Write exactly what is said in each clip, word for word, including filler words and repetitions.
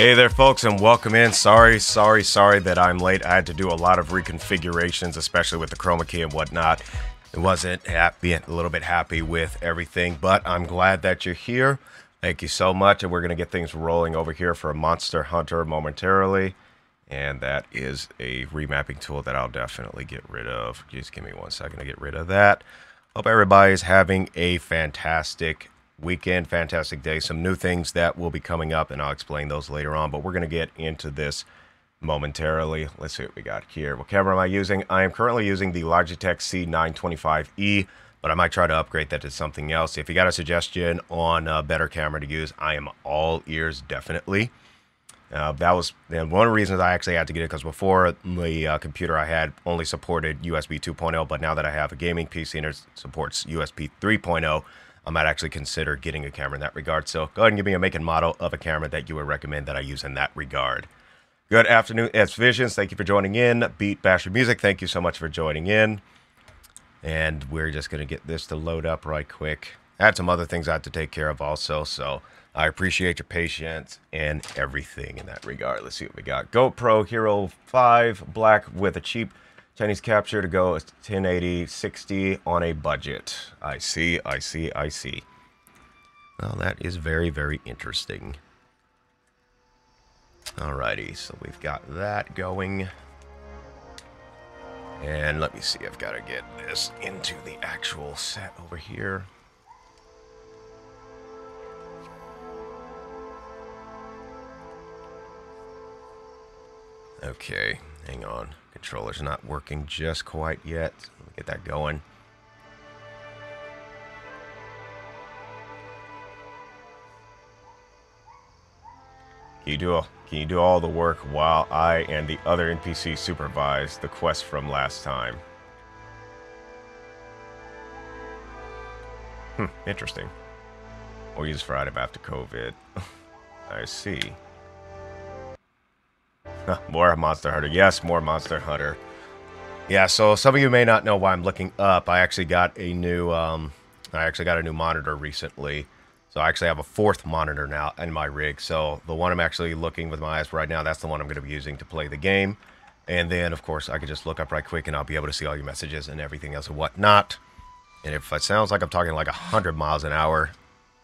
Hey there folks, and welcome in. Sorry, sorry, sorry that I'm late. I had to do a lot of reconfigurations, especially with the chroma key and whatnot. I wasn't happy, a little bit happy with everything, but I'm glad that you're here. Thank you so much, and we're going to get things rolling over here for Monster Hunter momentarily. And that is a remapping tool that I'll definitely get rid of. Just give me one second to get rid of that. Hope everybody's having a fantastic weekend, fantastic day. Some new things that will be coming up, and I'll explain those later on, but we're going to get into this momentarily. Let's see what we got here. What camera am I using? I am currently using the Logitech C nine twenty-five E, but I might try to upgrade that to something else. If you got a suggestion on a better camera to use, I am all ears, definitely. Uh, that was and one of the reasons I actually had to get it, because before the uh, computer I had only supported U S B two point oh, but now that I have a gaming P C and it supports U S B three point oh, I might actually consider getting a camera in that regard. So go ahead and give me a make and model of a camera that you would recommend that I use in that regard. Good afternoon, S Visions. Thank you for joining in. Beat Basher Music, thank you so much for joining in. And we're just going to get this to load up right quick. I had some other things I had to take care of also, so I appreciate your patience and everything in that regard. Let's see what we got. GoPro Hero five Black with a cheap Chinese capture to go ten eighty sixty on a budget. I see, I see, I see. Well, that is very, very interesting. Alrighty, so we've got that going. And let me see, I've got to get this into the actual set over here. Okay, hang on. Controller's not working just quite yet. Let me get that going. Can you do all, can you do all the work while I and the other N P C supervise the quest from last time? Hmm, interesting. Or use for item after COVID. I see. More Monster Hunter. Yes, more Monster Hunter. Yeah, so some of you may not know why I'm looking up. I actually got a new um, I actually got a new monitor recently. So I actually have a fourth monitor now in my rig. So the one I'm actually looking with my eyes right now, that's the one I'm going to be using to play the game. And then, of course, I can just look up right quick and I'll be able to see all your messages and everything else and whatnot. And if it sounds like I'm talking like one hundred miles an hour,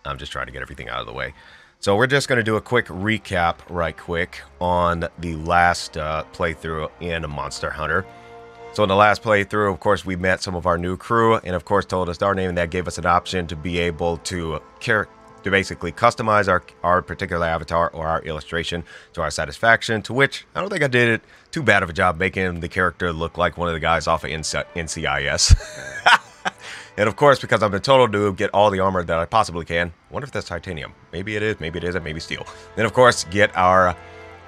I'm just trying to get everything out of the way. So we're just going to do a quick recap right quick on the last uh, playthrough in Monster Hunter. So in the last playthrough, of course, we met some of our new crew and, of course, told us our name, and that gave us an option to be able to, care, to basically customize our, our particular avatar or our illustration to our satisfaction, to which I don't think I did it too bad of a job making the character look like one of the guys off of N C I S. And of course, because I'm a total noob, get all the armor that I possibly can. Wonder if that's titanium. Maybe it is, maybe it isn't, maybe steel. Then, of course, get our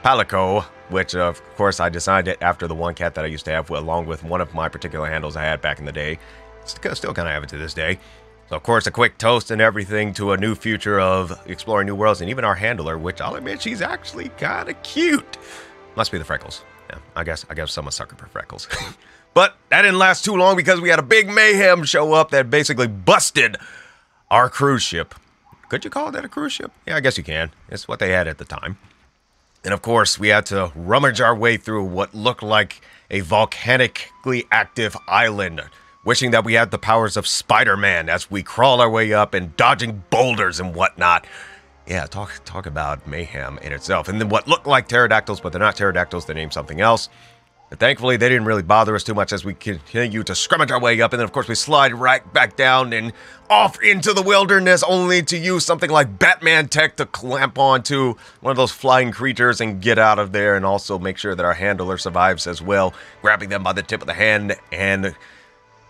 palico, which, of course, I designed it after the one cat that I used to have, along with one of my particular handles I had back in the day. Still kind of have it to this day. So, of course, a quick toast and everything to a new future of exploring new worlds, and even our handler, which I'll admit, she's actually kind of cute. Must be the freckles. Yeah, I guess I guess I'm a sucker for freckles. But that didn't last too long because we had a big mayhem show up that basically busted our cruise ship. Could you call that a cruise ship? Yeah, I guess you can. It's what they had at the time. And of course, we had to rummage our way through what looked like a volcanically active island, wishing that we had the powers of Spider-Man as we crawl our way up and dodging boulders and whatnot. Yeah, talk, talk about mayhem in itself. And then what looked like pterodactyls, but they're not pterodactyls, they named something else. And thankfully, they didn't really bother us too much as we continue to scrummage our way up. And then, of course, we slide right back down and off into the wilderness, only to use something like Batman tech to clamp onto one of those flying creatures and get out of there, and also make sure that our handler survives as well, grabbing them by the tip of the hand and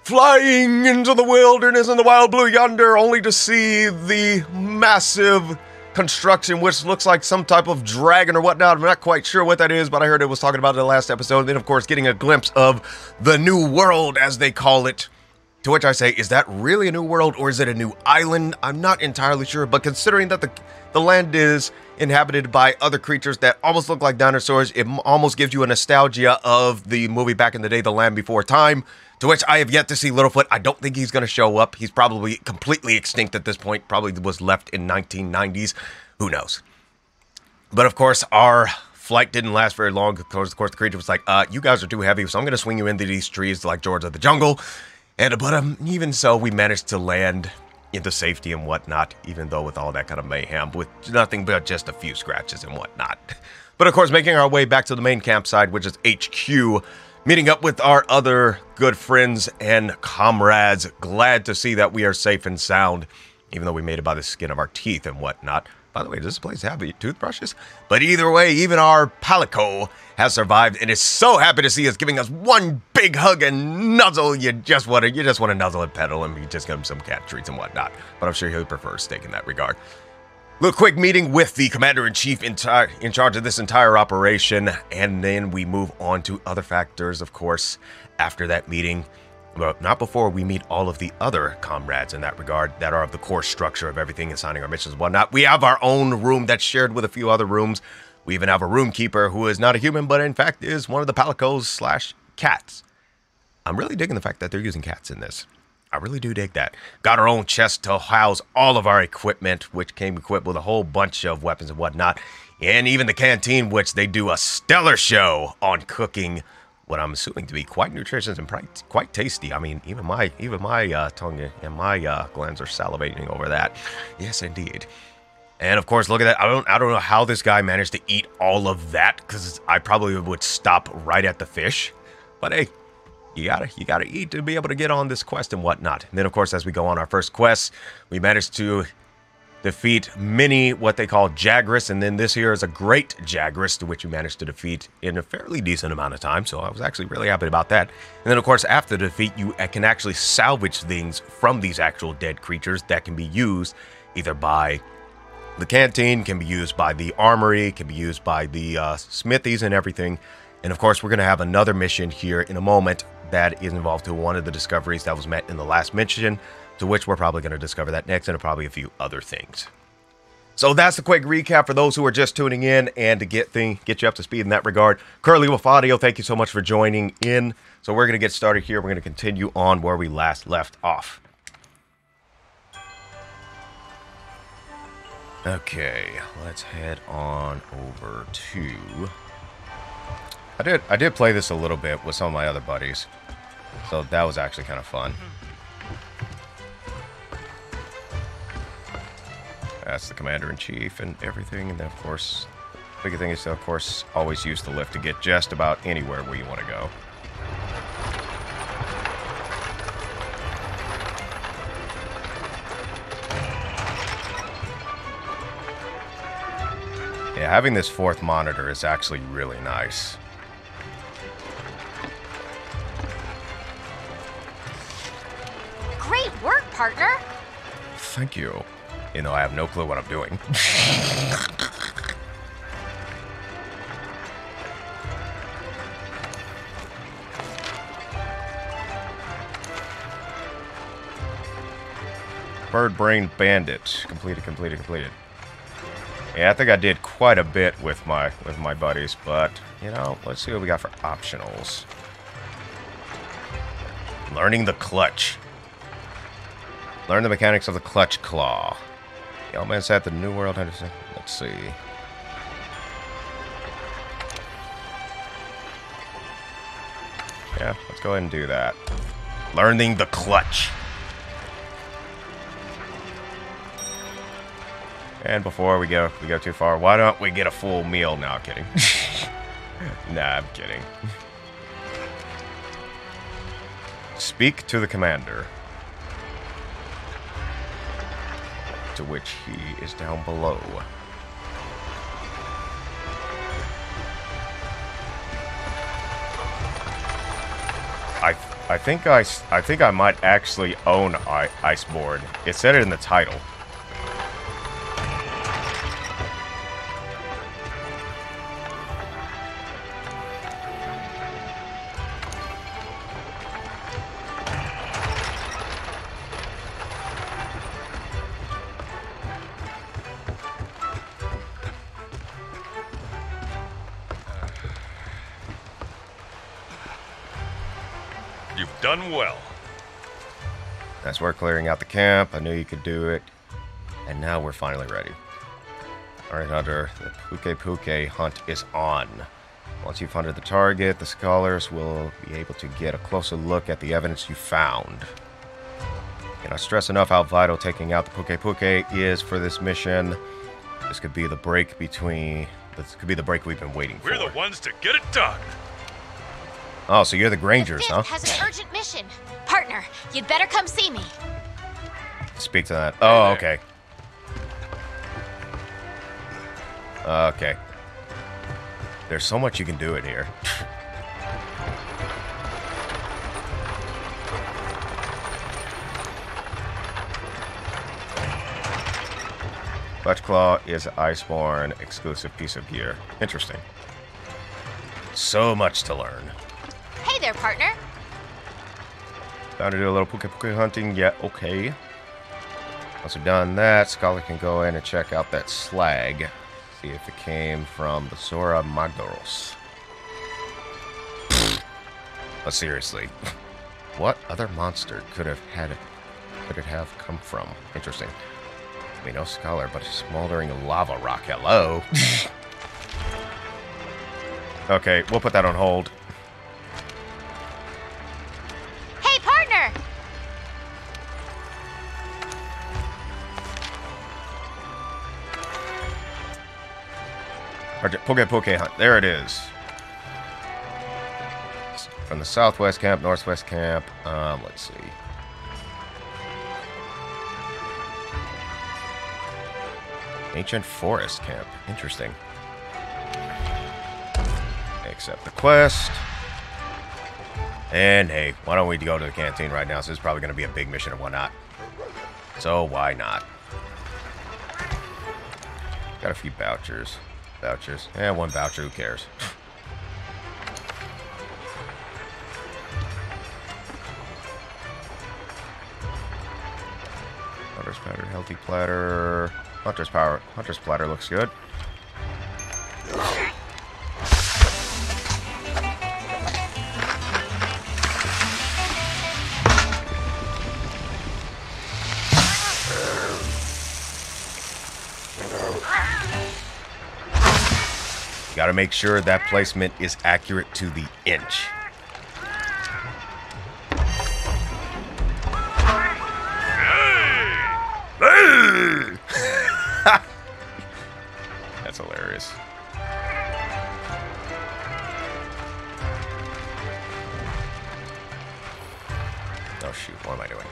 flying into the wilderness in the wild blue yonder, only to see the massive construction, which looks like some type of dragon or whatnot. I'm not quite sure what that is, but I heard it was talking about it in the last episode. And then, of course, getting a glimpse of the new world, as they call it. To which I say, is that really a new world, or is it a new island? I'm not entirely sure, but considering that the, the land is inhabited by other creatures that almost look like dinosaurs, it almost gives you a nostalgia of the movie back in the day, The Land Before Time, to which I have yet to see Littlefoot. I don't think he's going to show up. He's probably completely extinct at this point, probably was left in nineteen nineties. Who knows? But of course, our flight didn't last very long because, of course, the creature was like, uh, you guys are too heavy, so I'm going to swing you into these trees like George of the Jungle. And but um, even so, we managed to land into safety and whatnot, even though with all that kind of mayhem, with nothing but just a few scratches and whatnot. But of course, making our way back to the main campsite, which is H Q, meeting up with our other good friends and comrades. Glad to see that we are safe and sound, even though we made it by the skin of our teeth and whatnot. By the way, does this place have toothbrushes? But either way, even our Palico has survived and is so happy to see us, giving us one big hug and nuzzle. You just want to, you just want to nuzzle and pedal him. You just give him some cat treats and whatnot. But I'm sure he'll prefer a steak in that regard. Little quick meeting with the commander-in-chief in, in charge of this entire operation, and then we move on to other factors, of course, after that meeting. Well, not before we meet all of the other comrades in that regard that are of the core structure of everything, assigning our missions and whatnot. We have our own room that's shared with a few other rooms. We even have a roomkeeper who is not a human, but in fact is one of the palicos slash cats. I'm really digging the fact that they're using cats in this. I really do dig that. Got our own chest to house all of our equipment, which came equipped with a whole bunch of weapons and whatnot. And even the canteen, which they do a stellar show on cooking what I'm assuming to be quite nutritious and quite tasty. I mean, even my even my uh, tongue and my uh, glands are salivating over that. Yes, indeed. And of course, look at that. I don't I don't know how this guy managed to eat all of that, because I probably would stop right at the fish. But hey, you gotta you gotta eat to be able to get on this quest and whatnot. And then, of course, as we go on our first quest, we managed to defeat many what they call Jagras, and then this here is a Great Jagras, to which you managed to defeat in a fairly decent amount of time, so I was actually really happy about that. And then, of course, after the defeat, you can actually salvage things from these actual dead creatures that can be used either by the canteen, can be used by the armory, can be used by the uh, smithies and everything. And, of course, we're going to have another mission here in a moment that is involved to one of the discoveries that was met in the last mission, to which we're probably going to discover that next, and probably a few other things. So that's the quick recap for those who are just tuning in, and to get thing, get you up to speed in that regard. Curly Wolf Audio, thank you so much for joining in. So we're going to get started here. We're going to continue on where we last left off. Okay, let's head on over to... I did, I did play this a little bit with some of my other buddies, so that was actually kind of fun. That's the commander-in-chief and everything, and then, of course, the bigger thing is to, of course, always use the lift to get just about anywhere where you want to go. Yeah, having this fourth monitor is actually really nice. Great work, partner! Thank you. You know, I have no clue what I'm doing. Bird Brain Bandit. Completed, completed, completed. Yeah, I think I did quite a bit with my with my buddies, but you know, let's see what we got for optionals. Learning the clutch. Learn the mechanics of the Clutch Claw. Yo, man, it's at the New World. Let's see. Yeah, let's go ahead and do that. Learning the clutch. And before we go, we go too far, why don't we get a full meal? No, I'm kidding. Nah, I'm kidding. Speak to the commander. To which he is down below. I I think I I think I might actually own I, Iceborne. It said it in the title. We're clearing out the camp. I knew you could do it. And now we're finally ready. Alright, Hunter, the Pukei-Pukei hunt is on. Once you've hunted the target, the scholars will be able to get a closer look at the evidence you found. Can I stress enough how vital taking out the Pukei-Pukei is for this mission? This could be the break between... This could be the break we've been waiting We're for. We're the ones to get it done! Oh, so you're the Grangers, the huh? Has an urgent mission. Partner, you'd better come see me. Speak to that. Oh, okay. Okay. There's so much you can do in here. Butchclaw is Iceborne exclusive piece of gear. Interesting. So much to learn. Hey there, partner. Bound to do a little Pukei-Pukei hunting. Yeah, okay. Once we've done that, Scholar can go in and check out that slag. See if it came from the Zorah Magdaros. Oh, seriously. What other monster could have had it could it have come from? Interesting. I mean, no scholar, but a smoldering lava rock. Hello. Okay, we'll put that on hold. Hey, partner! Pukei-Pukei hunt. There it is. From the southwest camp, northwest camp. Um, let's see. Ancient forest camp. Interesting. Accept the quest. And hey, why don't we go to the canteen right now? So it's probably going to be a big mission and whatnot. So why not? Got a few vouchers. Vouchers. Yeah, one voucher. Who cares? Hunter's platter. Healthy platter. Hunter's power. Hunter's platter looks good. Gotta make sure that placement is accurate to the inch. That's hilarious. Oh shoot, what am I doing?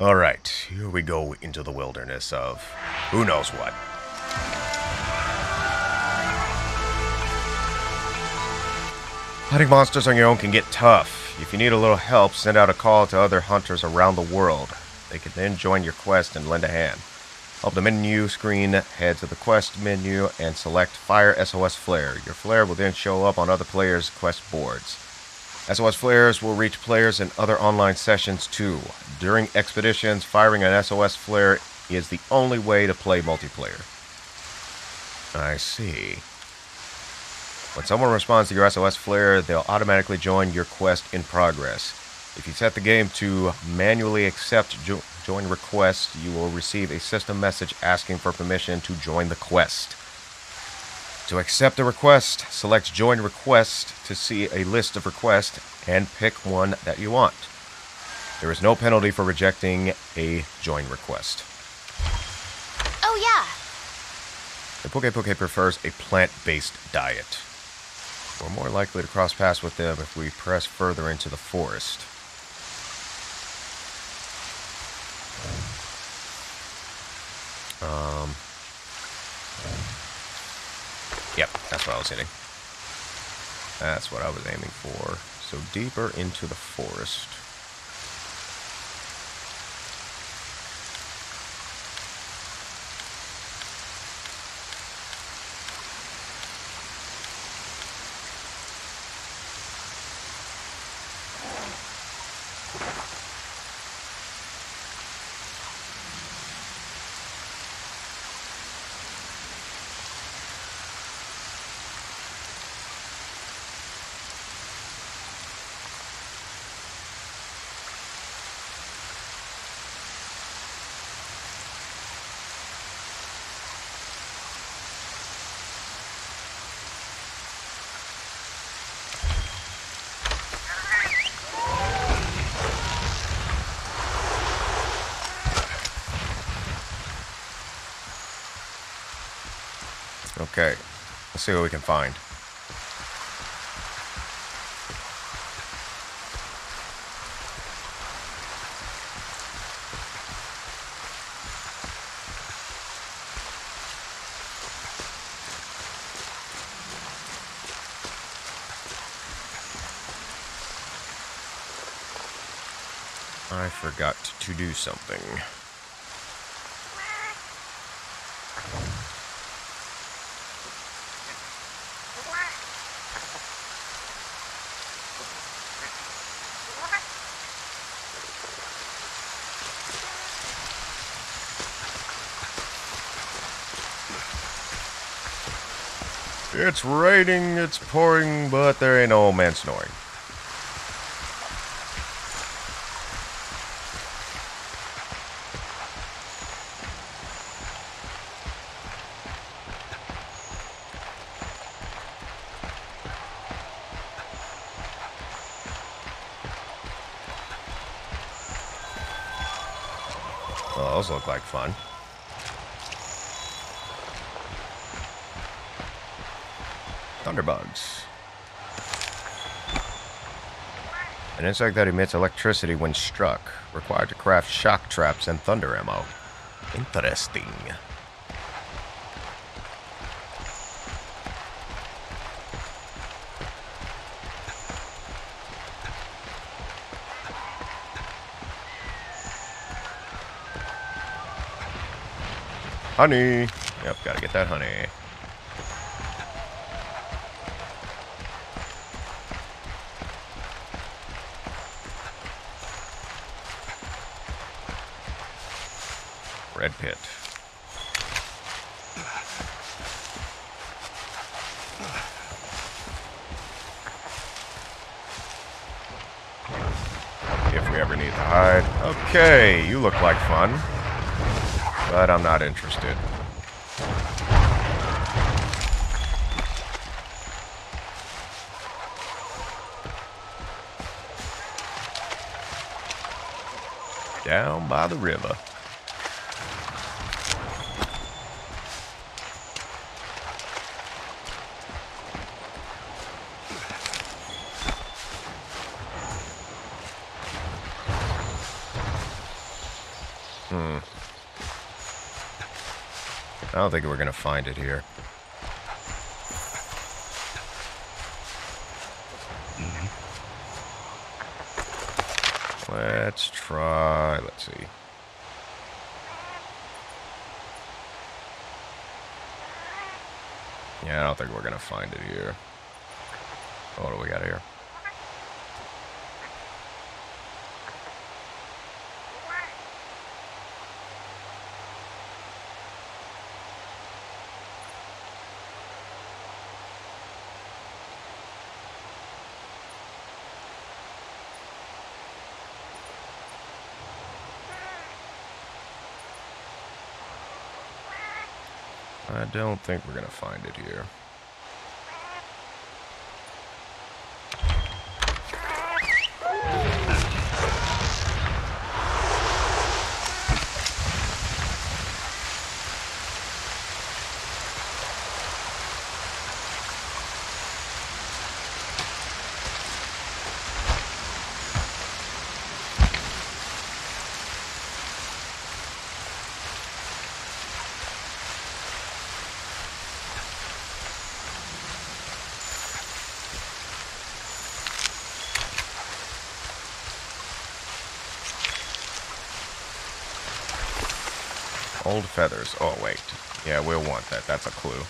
All right, here we go into the wilderness of who knows what. Hunting monsters on your own can get tough. If you need a little help, send out a call to other hunters around the world. They can then join your quest and lend a hand. Up the menu screen, head to the quest menu and select Fire S O S Flare. Your flare will then show up on other players' quest boards. S O S flares will reach players in other online sessions too. During expeditions, firing an S O S flare is the only way to play multiplayer. I see. When someone responds to your S O S flare, they'll automatically join your quest in progress. If you set the game to manually accept jo- join requests, you will receive a system message asking for permission to join the quest. To accept a request, select Join Request to see a list of requests and pick one that you want. There is no penalty for rejecting a join request. Oh yeah! The Pukei-Pukei prefers a plant-based diet. We're more likely to cross paths with them if we press further into the forest. Um... Yep, that's what I was hitting. That's what I was aiming for. So deeper into the forest. Okay, let's see what we can find. I forgot to do something. It's raining, it's pouring, but there ain't no old man snoring. Well, those look like fun. Thunderbugs. An insect that emits electricity when struck. Required to craft shock traps and thunder ammo. Interesting. Honey. Yep, gotta get that honey. Red pit. If we ever need to hide. Okay, you look like fun. But I'm not interested. Down by the river. Hmm. I don't think we're going to find it here. Mm-hmm. Let's try... Let's see. Yeah, I don't think we're going to find it here. What do we got here? I don't think we're gonna find it here. Old feathers. Oh, wait. Yeah, we'll want that. That's a clue.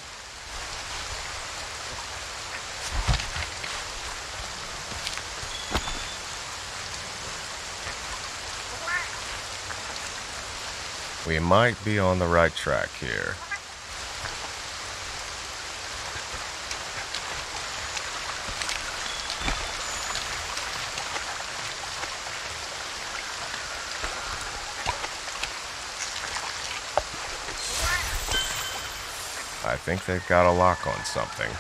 We might be on the right track here. I think they've got a lock on something.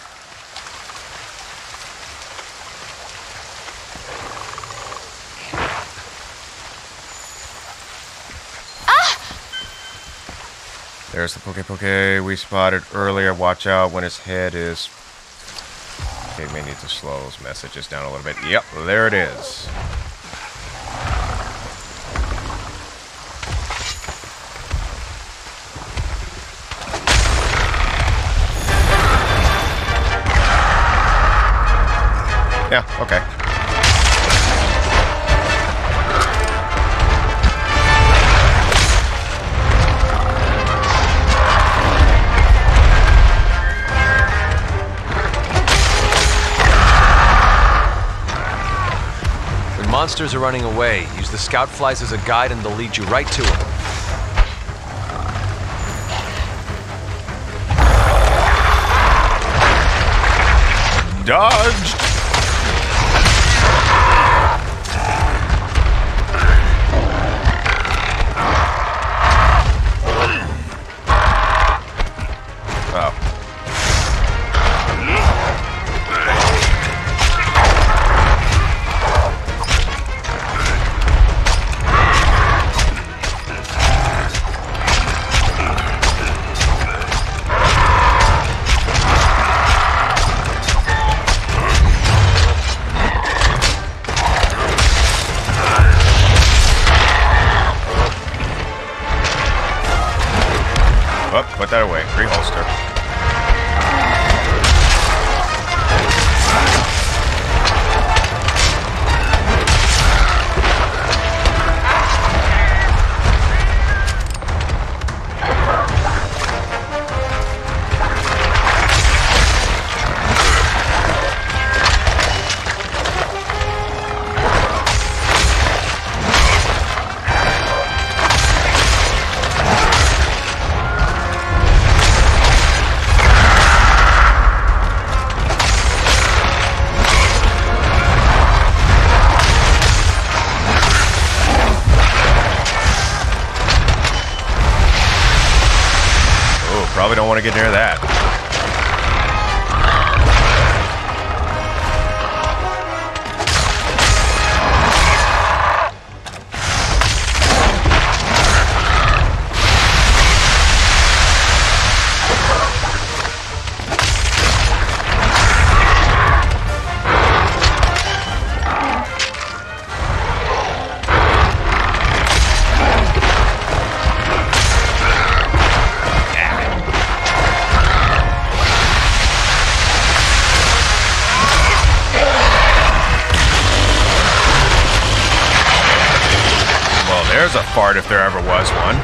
Ah! There's the Pukei-Pukei we spotted earlier. Watch out when his head is... Okay, may need to slow those messages down a little bit. Yep, there it is. Yeah, okay. When monsters are running away, use the scout flies as a guide and they'll lead you right to them. Dodged! Probably don't want to get near that. There's a fart if there ever was one.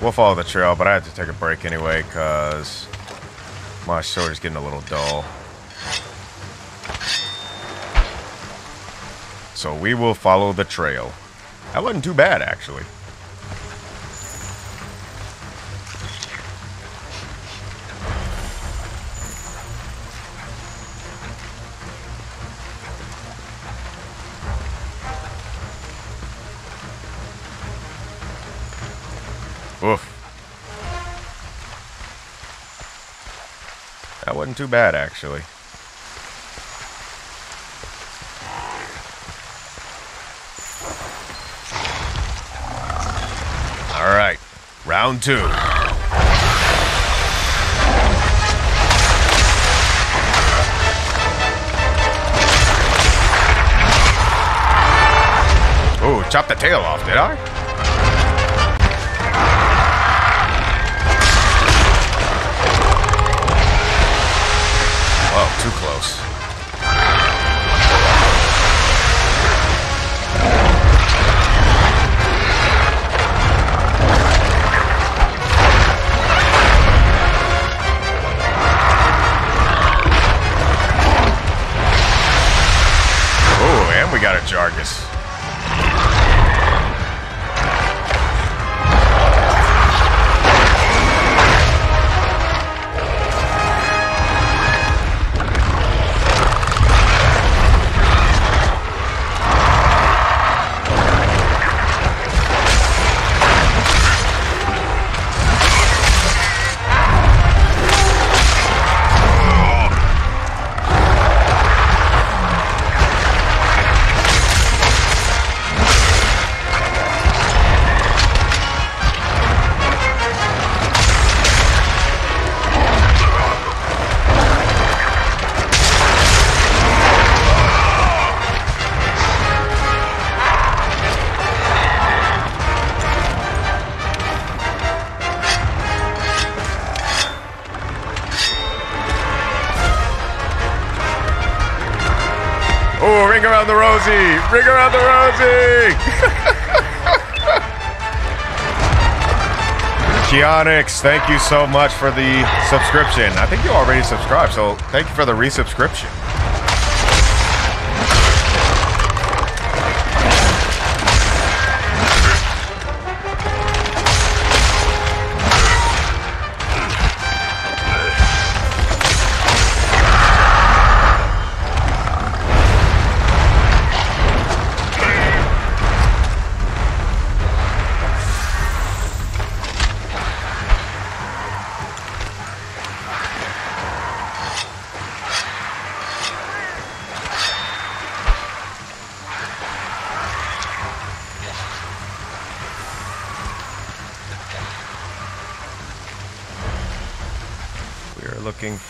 We'll follow the trail, but I have to take a break anyway, because my sword is getting a little dull. So we will follow the trail. That wasn't too bad, actually. Oof. That wasn't too bad, actually. All right, round two. Ooh, chopped the tail off, did I? Too close. Oh, and we got a Jagras. Oh, ring around the Rosie! Ring around the Rosie! Geonix, thank you so much for the subscription. I think you already subscribed, so thank you for the resubscription.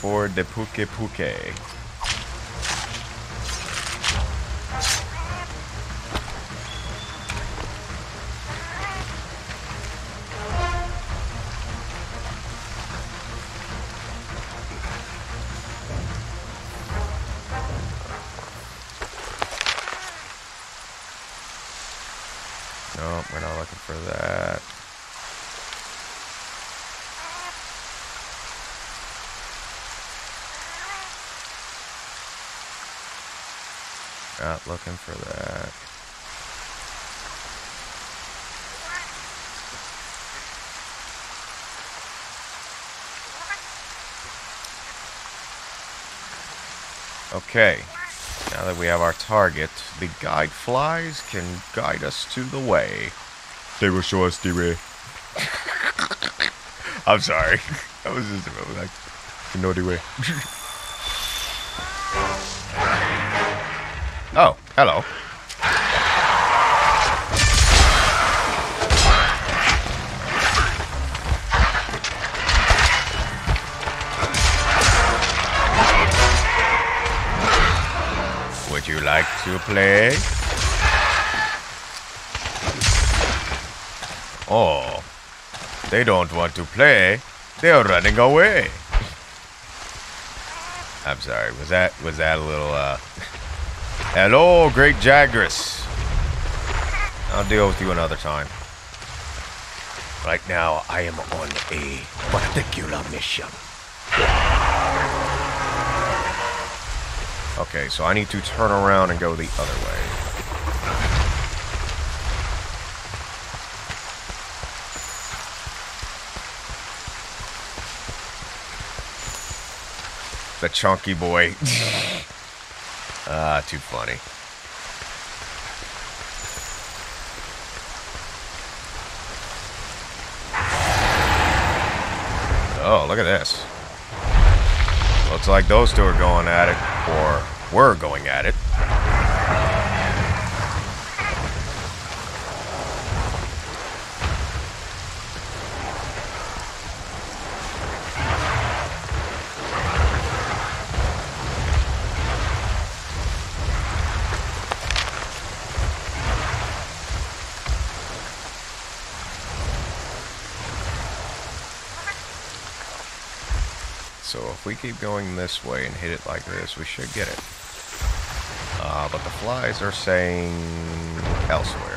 For the Pukei-Pukei. No, we're not looking for that. Not looking for that. Okay, now that we have our target, the guide flies can guide us to the way. They will show us the way. I'm sorry. I was just about like, you know the way. Oh, hello. Would you like to play? Oh, they don't want to play. They're running away. I'm sorry. Was that was that a little uh Hello, Great Jagras. I'll deal with you another time. Right now, I am on a particular mission. Okay, so I need to turn around and go the other way. The chunky boy. Ah, too funny. Oh, look at this. Looks like those two are going at it, or were going at it. We keep going this way and hit it like this, we should get it. Uh, but the flies are saying elsewhere.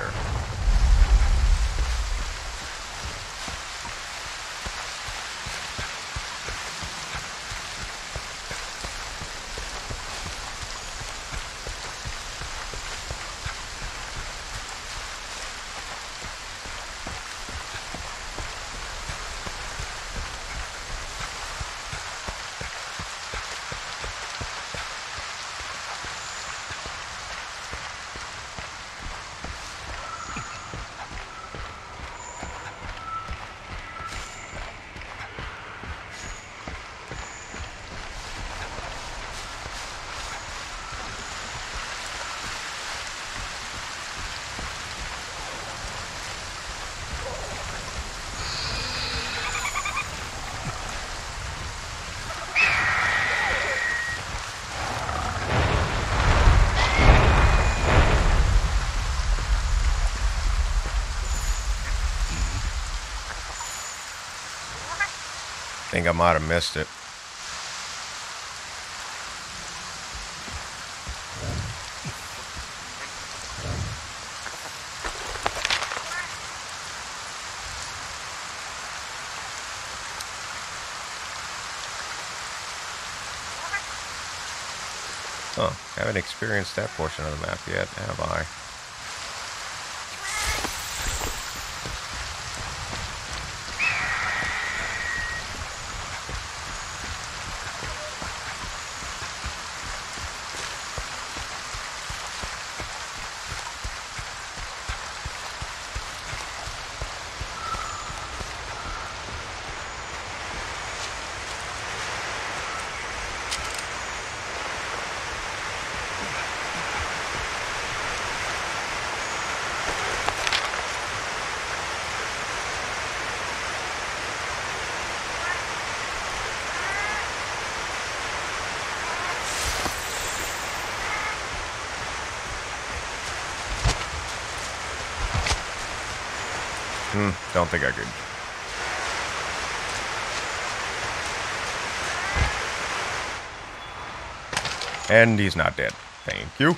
I might have missed it. Huh, haven't experienced that portion of the map yet, have I? I don't think I could. And he's not dead. Thank you.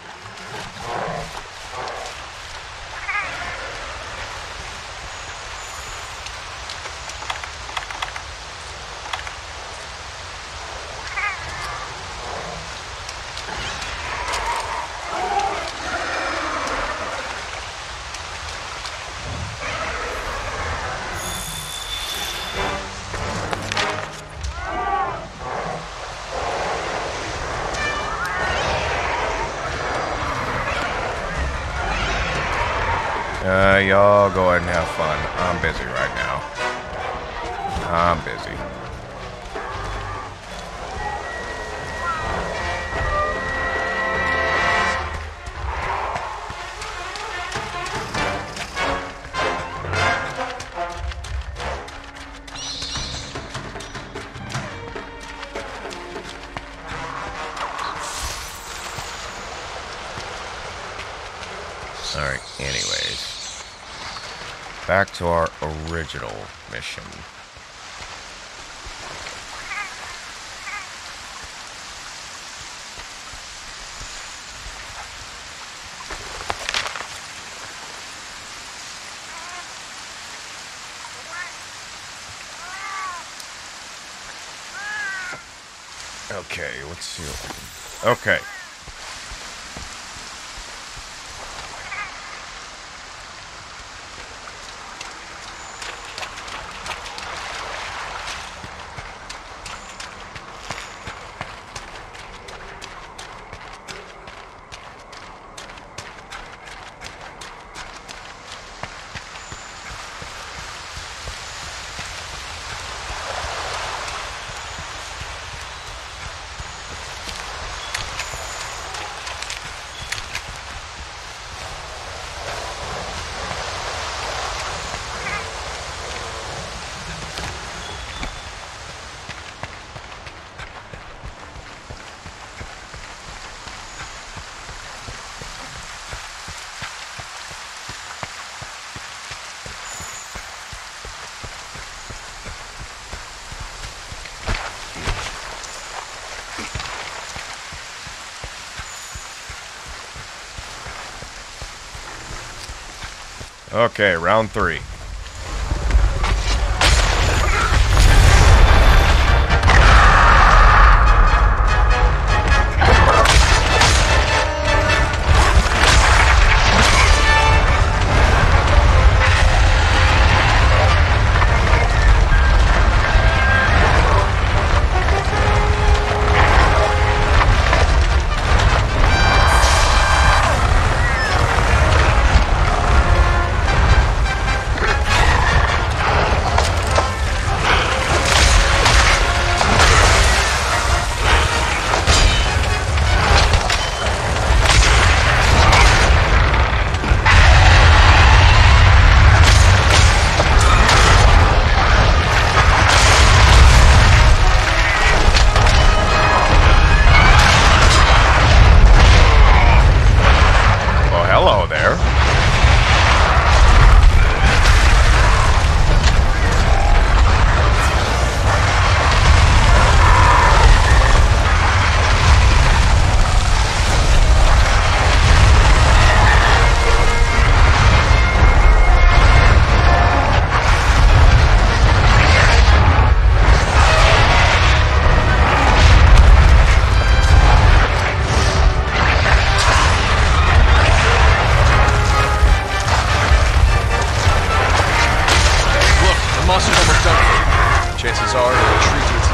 Y'all go ahead and have fun. I'm busy right now. I'm busy. Back to our original mission. Okay, let's see what we can... Okay. Okay, round three.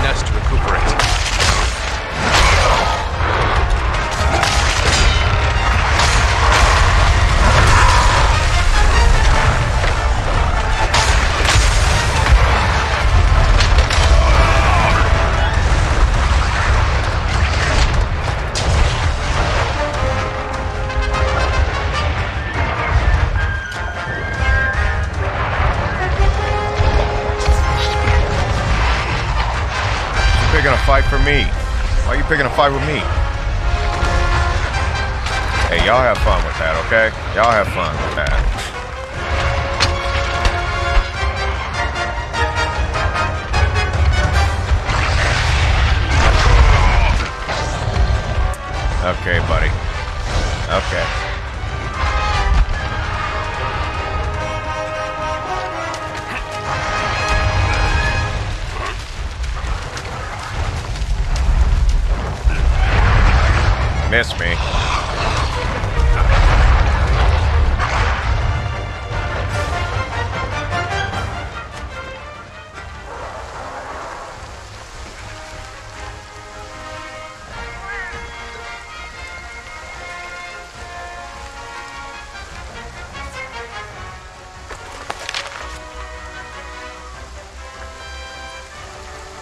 nest to recuperate. For me. Why are you picking a fight with me? Hey, y'all have fun with that, okay? Y'all have fun with that. Okay, buddy. Okay. Miss me.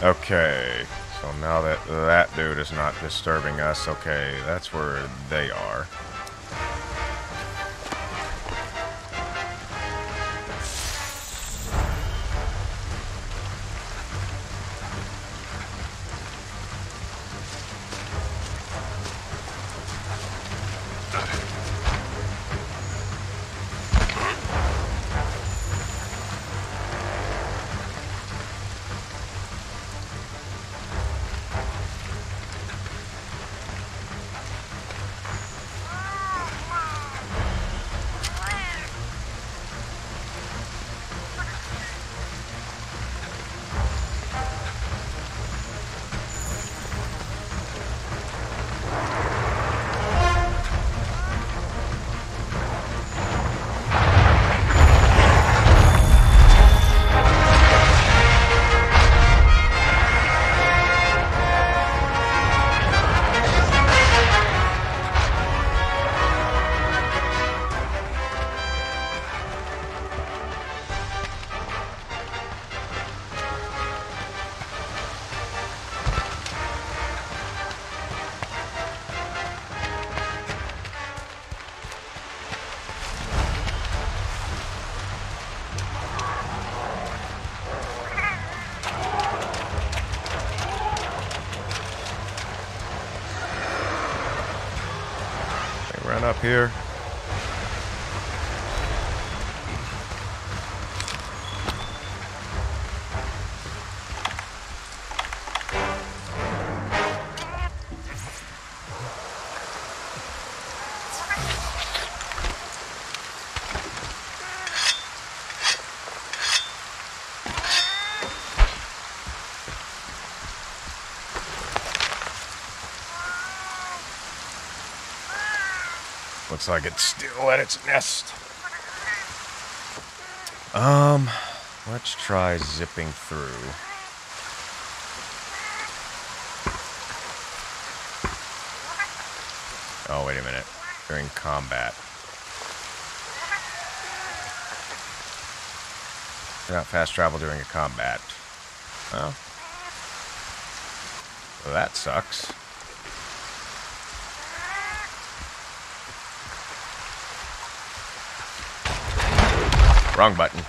Okay. So now that that dude is not disturbing us, okay, that's where they are. Up here. Looks like it's still at its nest. Um, let's try zipping through. Oh, wait a minute. They're in combat. They're not fast travel during a combat. Well, that sucks. Wrong button.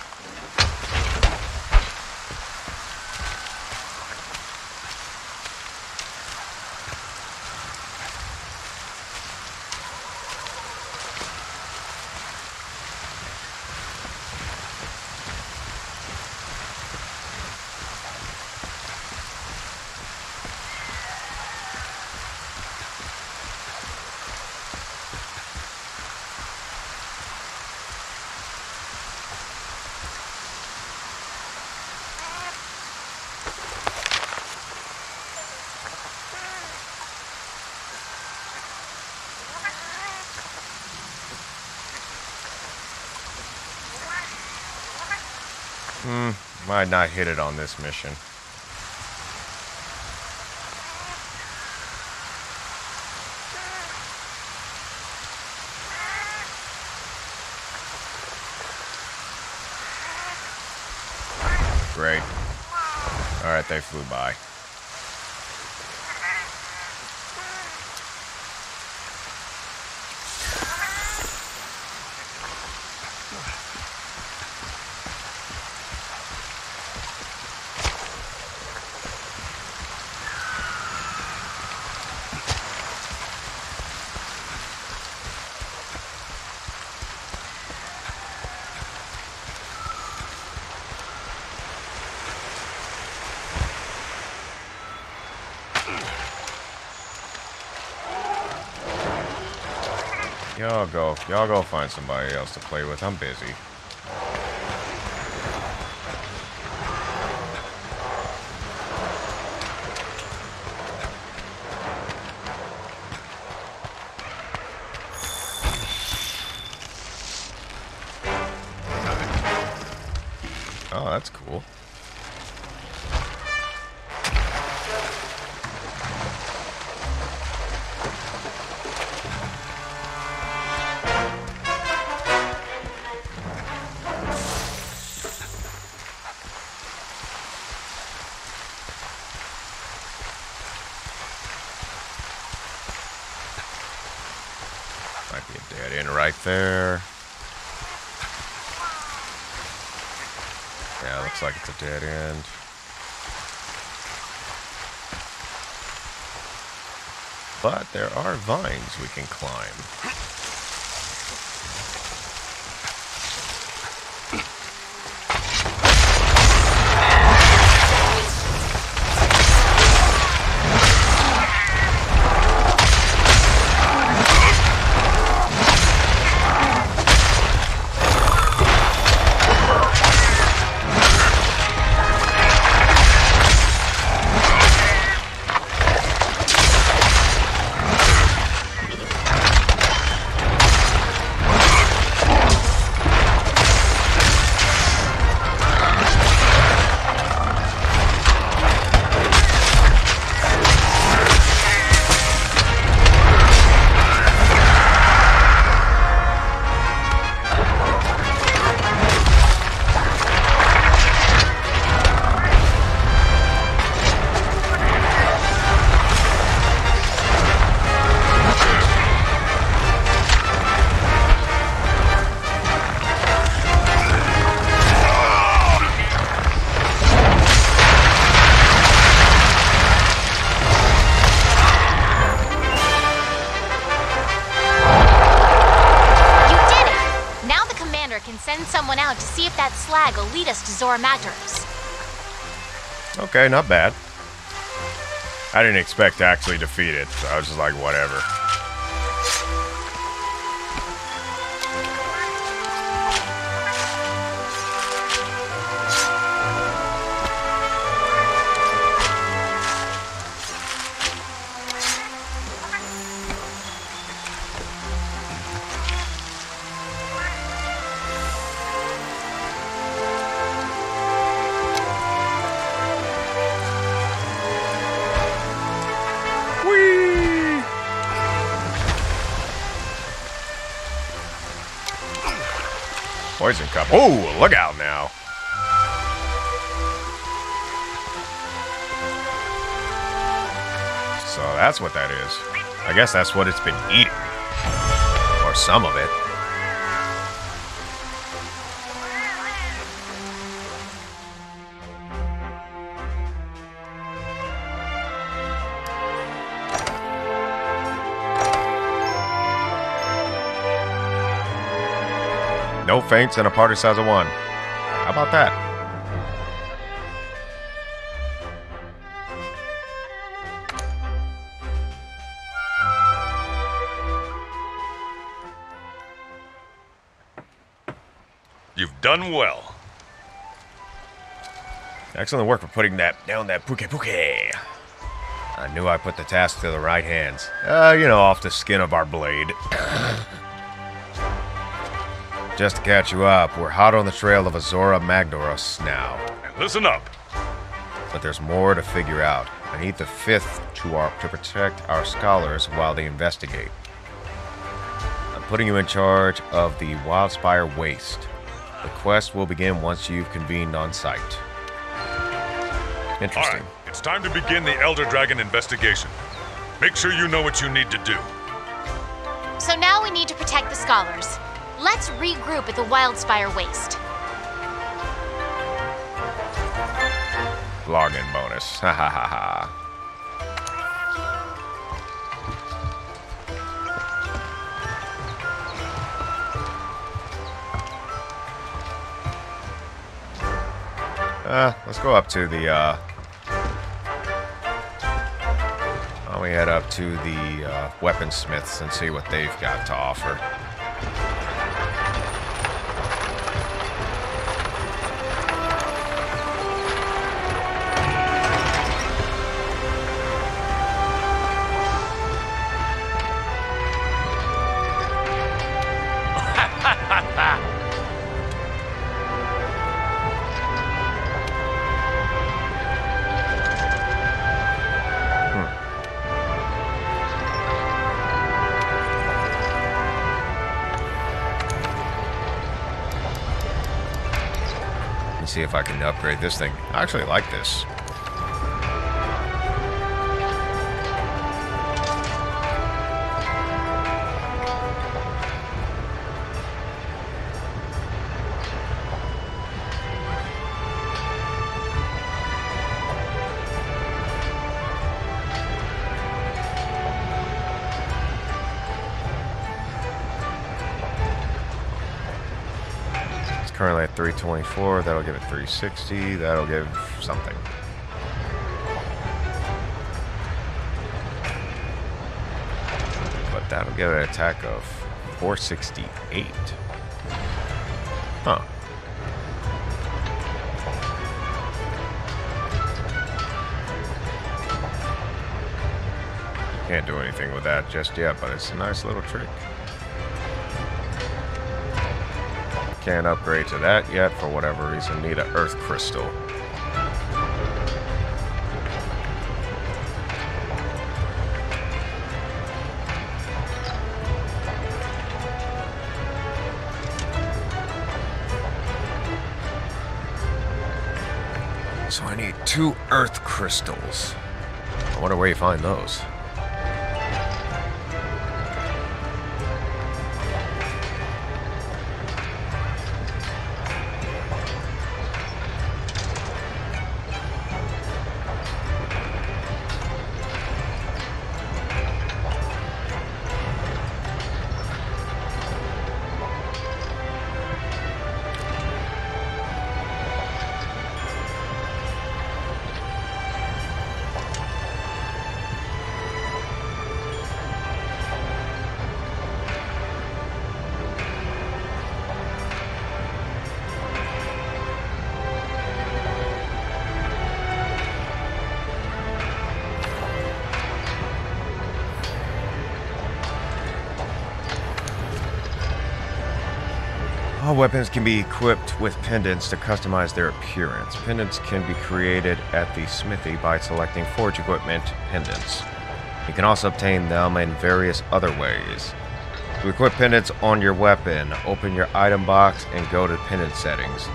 Hmm, might not hit it on this mission. great. Alright, they flew by. Y'all go, y'all go find somebody else to play with. I'm busy. Oh, that's cool. There. Yeah, looks like it's a dead end. But there are vines we can climb. To see if that slag will lead us to Zorah Magdaros. Okay, not bad. I didn't expect to actually defeat it, so I was just like, whatever. Poison cup. Oh, look out now. So that's what that is. I guess that's what it's been eating. Or some of it. No feints and a party size of one. How about that? You've done well. Excellent work for putting that down that Pukei-Pukei. I knew I put the task to the right hands. Uh, you know, off the skin of our blade. Just to catch you up, we're hot on the trail of Zorah Magdaros now. And listen up. But there's more to figure out. I need the fifth to, our, to protect our scholars while they investigate. I'm putting you in charge of the Wildspire Waste. The quest will begin once you've convened on site. Interesting. All right, it's time to begin the Elder Dragon investigation. Make sure you know what you need to do. So now we need to protect the scholars. Let's regroup at the Wildspire Waste. Login bonus. Ha ha ha ha. Uh, let's go up to the, uh... why don't we head up to the uh, weaponsmiths and see what they've got to offer. See if I can upgrade this thing. I actually like this. Currently at three twenty-four, that'll give it three sixty, that'll give something. But that'll give it an attack of four sixty-eight. Huh. Can't do anything with that just yet, but it's a nice little trick. Can't upgrade to that yet for whatever reason. Need an earth crystal. So I need two earth crystals. I wonder where you find those. All weapons can be equipped with pendants to customize their appearance. Pendants can be created at the smithy by selecting forge equipment pendants. You can also obtain them in various other ways. To equip pendants on your weapon, open your item box and go to pendant settings.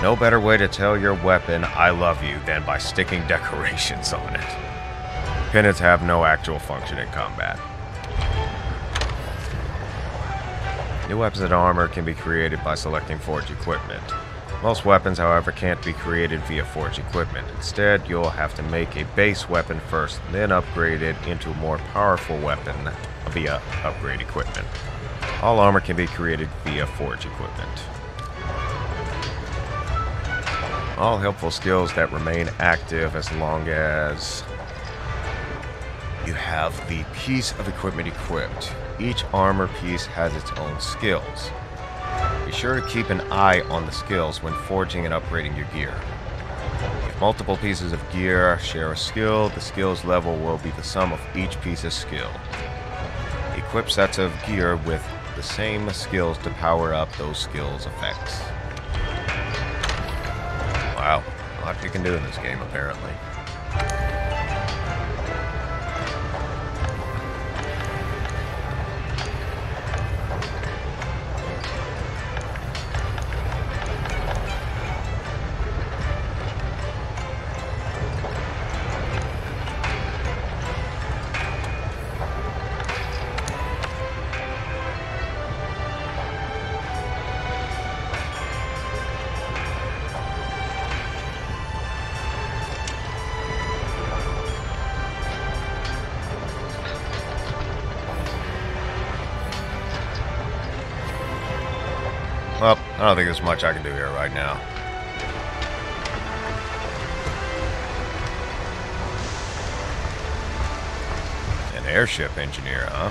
No better way to tell your weapon I love you than by sticking decorations on it. Pendants have no actual function in combat. New weapons and armor can be created by selecting forge equipment. Most weapons, however, can't be created via forge equipment. Instead, you'll have to make a base weapon first, then upgrade it into a more powerful weapon via upgrade equipment. All armor can be created via forge equipment. All helpful skills that remain active as long as you have the piece of equipment equipped. Each armor piece has its own skills. Be sure to keep an eye on the skills when forging and upgrading your gear. If multiple pieces of gear share a skill, the skills level will be the sum of each piece's skill. Equip sets of gear with the same skills to power up those skills' effects. Wow, a lot you can do in this game apparently. I don't think there's much I can do here right now. An airship engineer, huh?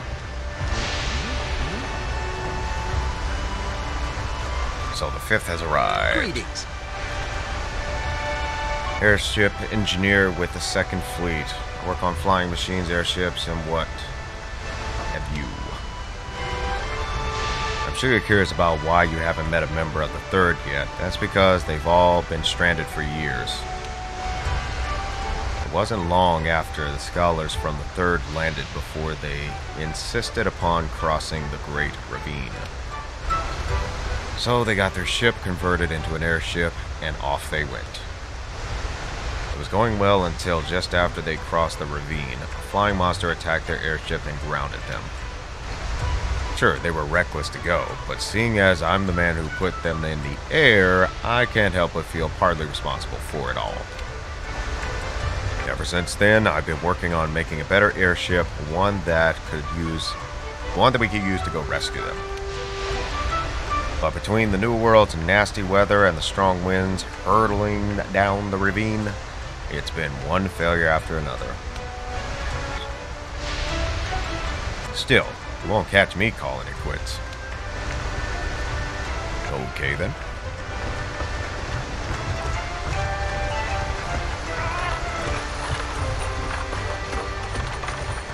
So the fifth has arrived. Greetings. Airship engineer with the second fleet. I work on flying machines, airships, and what have you? I'm sure you're curious about why you haven't met a member of the third yet. That's because they've all been stranded for years. It wasn't long after the scholars from the third landed before they insisted upon crossing the Great Ravine. So they got their ship converted into an airship, and off they went. It was going well until just after they crossed the ravine, a flying monster attacked their airship and grounded them. Sure, they were reckless to go, but seeing as I'm the man who put them in the air, I can't help but feel partly responsible for it all. Ever since then, I've been working on making a better airship, one that could use, one that we could use to go rescue them. But between the New World's nasty weather and the strong winds hurtling down the ravine, it's been one failure after another. Still, you won't catch me calling it quits. Okay then.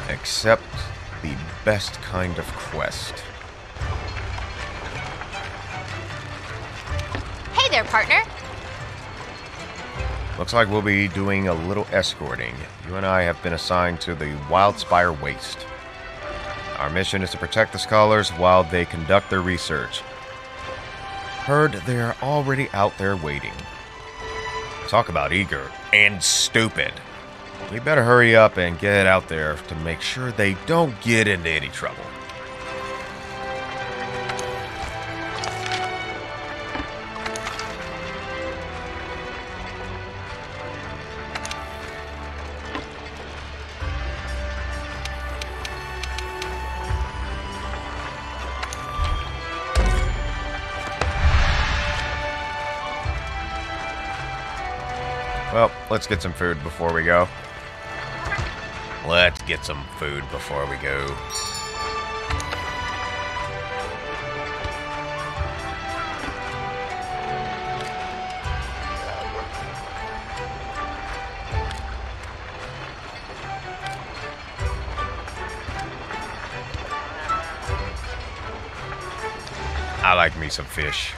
Accept the best kind of quest. There, partner. Looks like we'll be doing a little escorting. You and I have been assigned to the Wildspire Waste. Our mission is to protect the scholars while they conduct their research. Heard they're already out there waiting. Talk about eager and stupid. We better hurry up and get out there to make sure they don't get into any trouble. Well, let's get some food before we go. Let's get some food before we go. I like me some fish.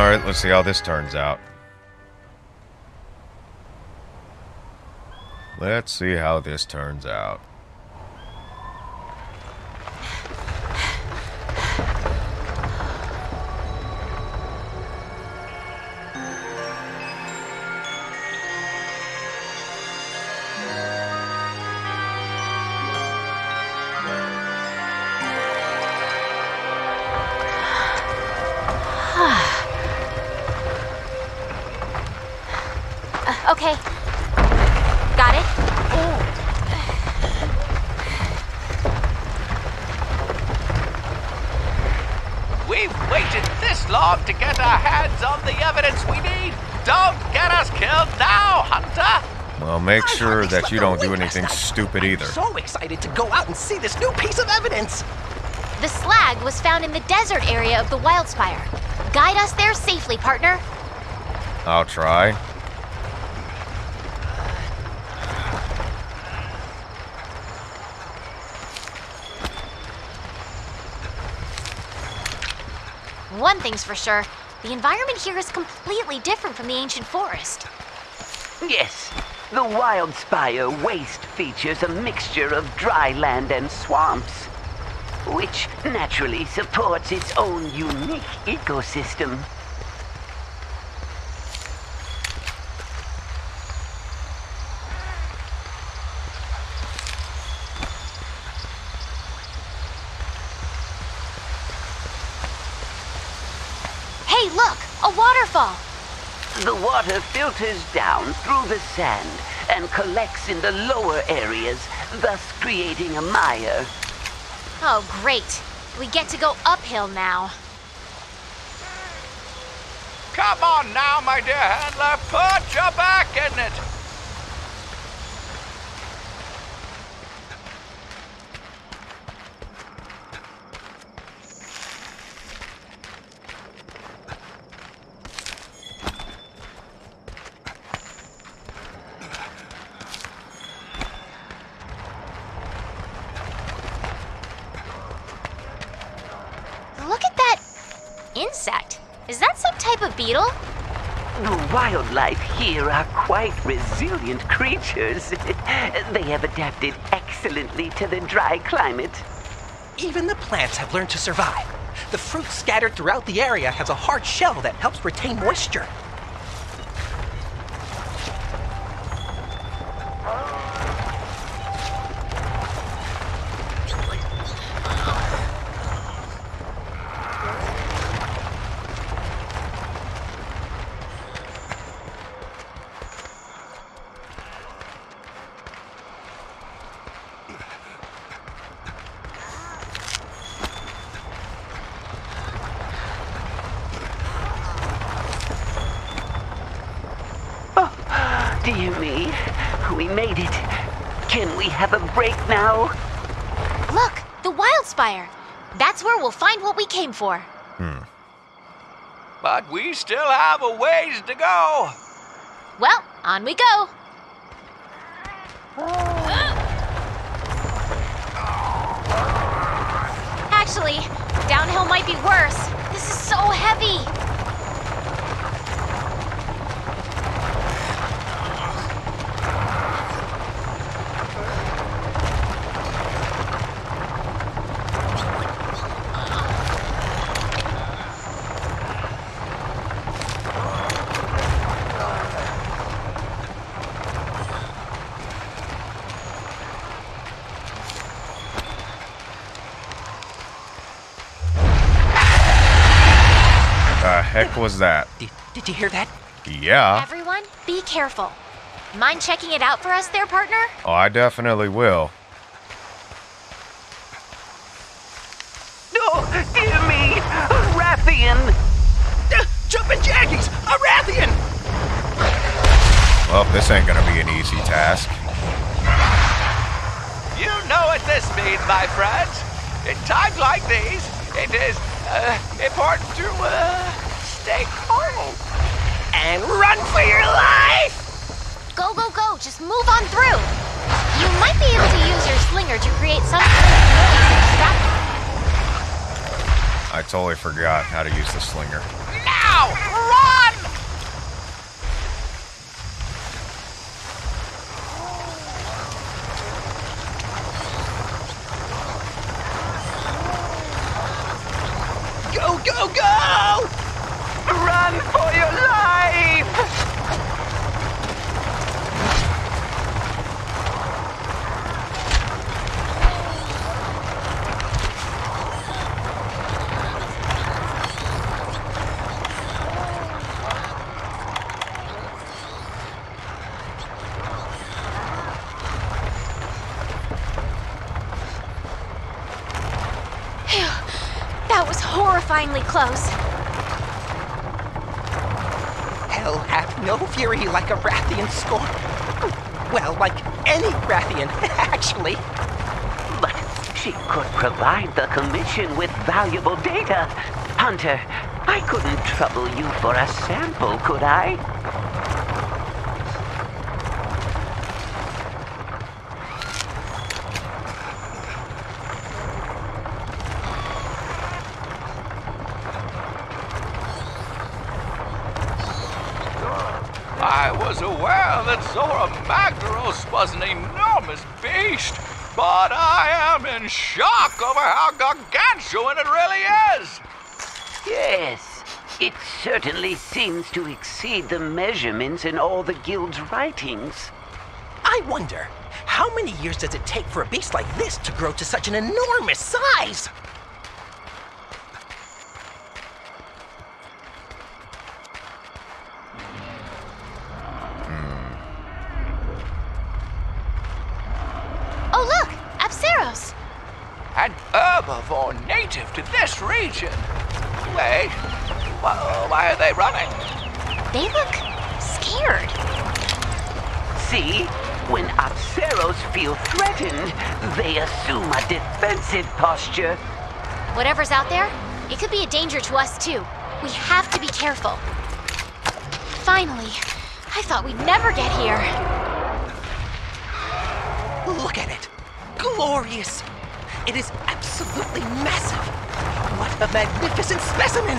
Alright, let's see how this turns out. Let's see how this turns out. Okay. Got it? Ooh. We've waited this long to get our hands on the evidence we need. Don't get us killed now, Hunter! Well, make sure that you don't do anything stupid either. I'm so excited to go out and see this new piece of evidence. The slag was found in the desert area of the Wildspire. Guide us there safely, partner. I'll try. One thing's for sure, the environment here is completely different from the ancient forest. Yes, the wildspire waste features a mixture of dry land and swamps, which naturally supports its own unique ecosystem. Hey, look! A waterfall! The water filters down through the sand and collects in the lower areas, thus creating a mire. Oh, great. We get to go uphill now. Come on now, my dear handler. Put your back in it. Beetle? The wildlife here are quite resilient creatures. They have adapted excellently to the dry climate. Even the plants have learned to survive. The fruit scattered throughout the area has a hard shell that helps retain moisture. That's where we'll find what we came for. Hmm. But we still have a ways to go. Well, on we go. Actually, downhill might be worse. This is so heavy. Was that? Did, did you hear that? Yeah. Everyone, be careful. Mind checking it out for us there, partner? Oh, I definitely will. Oh, dear me! A Rathian! Uh, jumping jackies! A Rathian! Well, this ain't gonna be an easy task. You know what this means, my friends. In times like these, it is uh, important to... Uh, stay calm and run for your life! Go, go, go. Just move on through. You might be able to use your slinger to create some kind of stop. I totally forgot how to use the slinger. Now! Run! Finally close. Hell hath no fury like a Rathian scorn. Well, like any Rathian, actually. But she could provide the commission with valuable data. Hunter, I couldn't trouble you for a sample, could I? I was aware that Zorah Magdaros was an enormous beast, but I am in shock over how gargantuan it really is! Yes, it certainly seems to exceed the measurements in all the guild's writings. I wonder, how many years does it take for a beast like this to grow to such an enormous size? An herbivore native to this region. Wait, why, why are they running? They look scared. See, when Apceros feel threatened, they assume a defensive posture. Whatever's out there, it could be a danger to us too. We have to be careful. Finally, I thought we'd never get here. Look at it. Glorious. It is absolutely massive! What a magnificent specimen!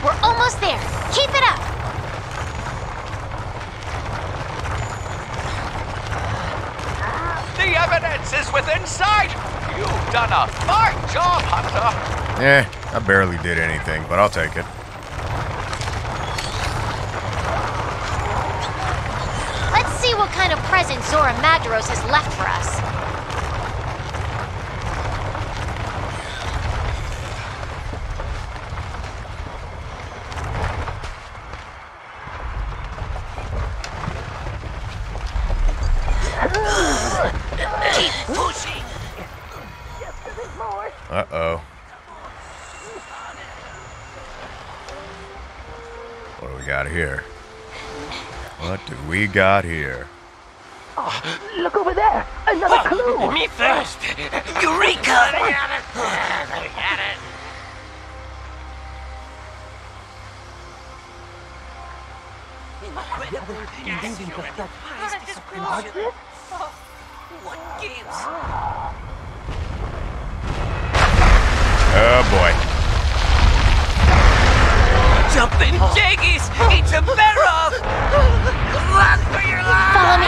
We're almost there! Keep it up! The evidence is within sight! You've done a fine job, Hunter! Eh, I barely did anything, but I'll take it. What kind of present Zorah Magdaros has left for us? Keep pushing. Uh oh. What do we got here? What do we got here? Oh, look over there! Another oh, clue! Me first! Eureka! I got it! I got it! Incredible! Invading the flood is description! What gives? Oh boy. Something jiggies! It's a better off! Run for your life! Follow me!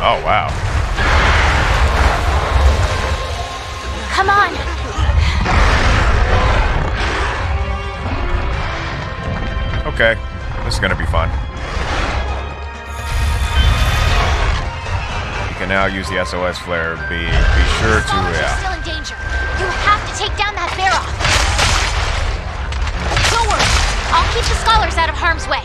Oh, wow. Come on! Okay. This is going to be fun. You can now use the S O S flare. Be, be sure to... Soldiers are still in danger. You have to take down that bear off. Don't worry. I'll keep the scholars out of harm's way.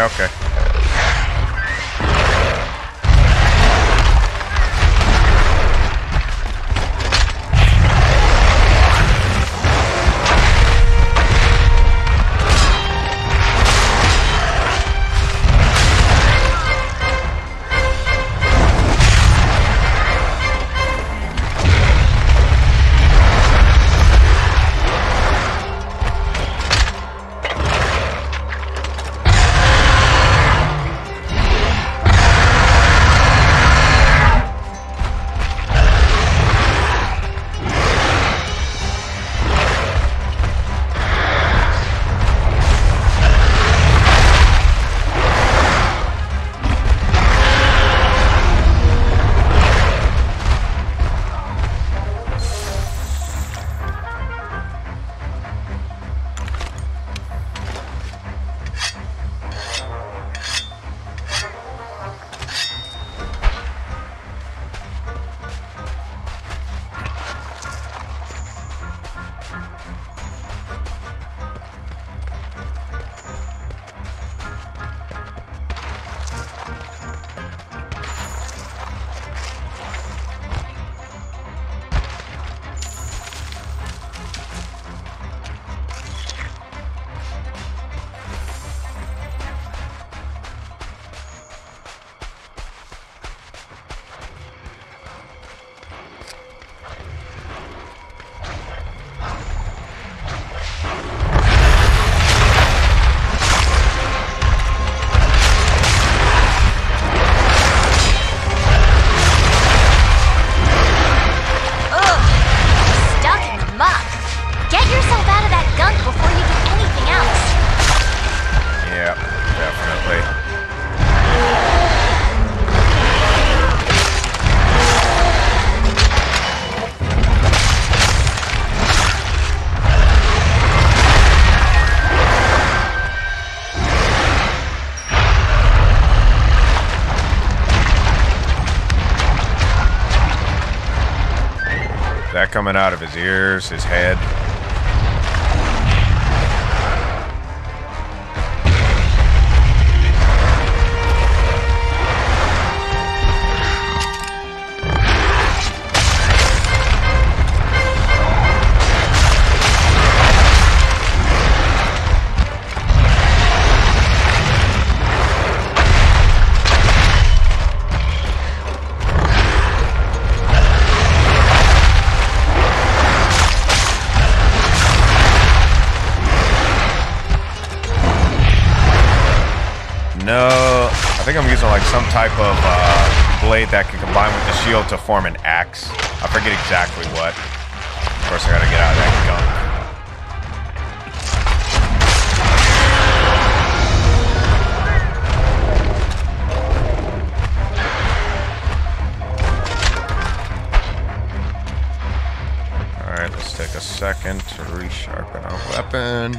Okay. That coming out of his ears, his head. Some type of uh, blade that can combine with the shield to form an axe. I forget exactly what. Of course, I gotta get out of that gun. All right, let's take a second to resharpen our weapon.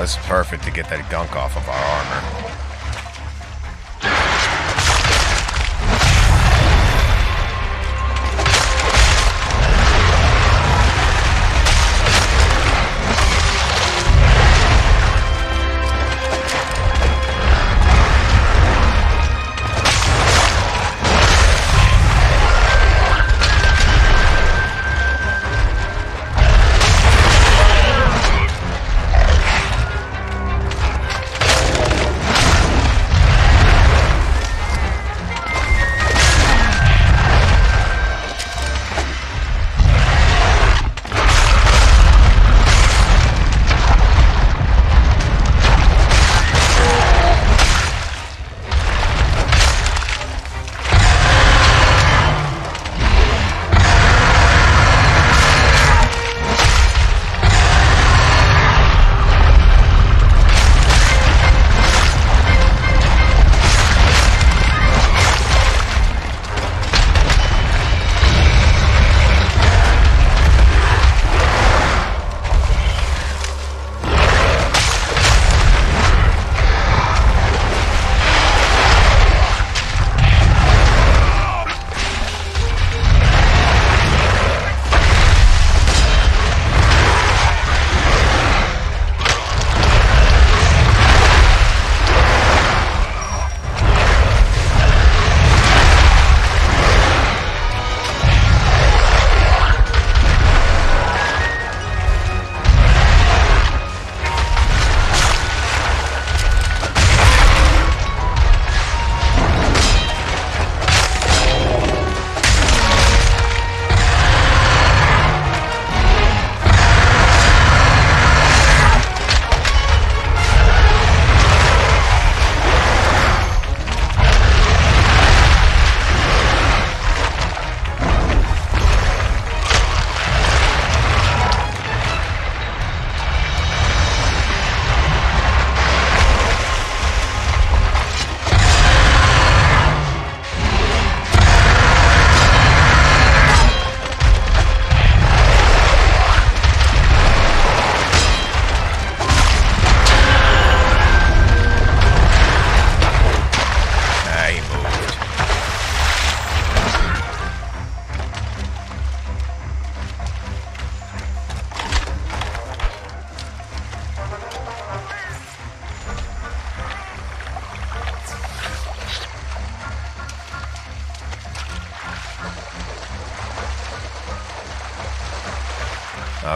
This is perfect to get that gunk off of our armor.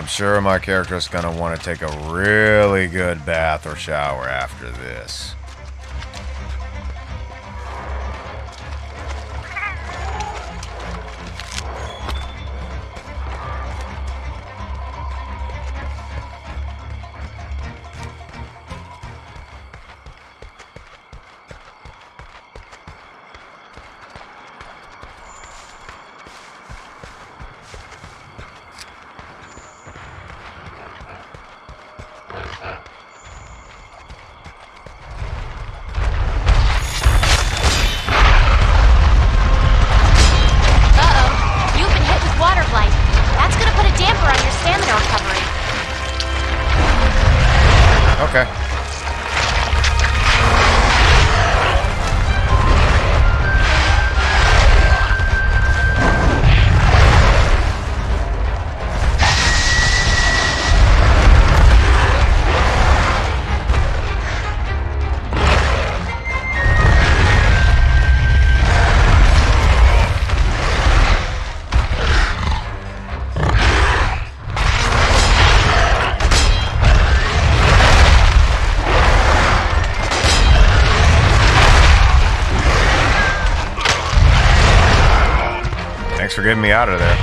I'm sure my character is going to want to take a really good bath or shower after this. Thanks for getting me out of there.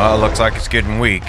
Well, it looks like it's getting weak.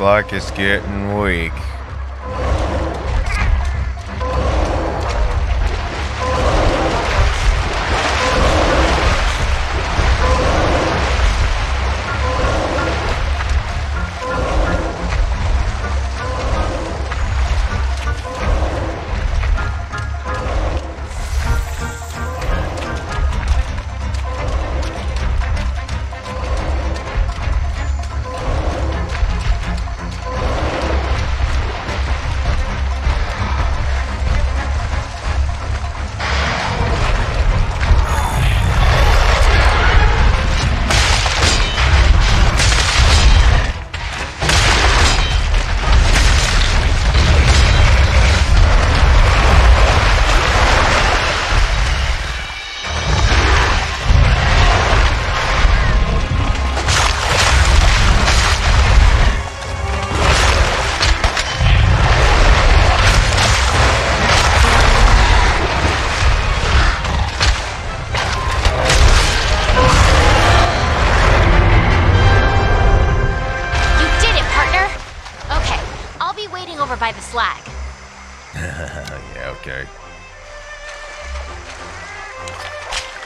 Like it's getting weak.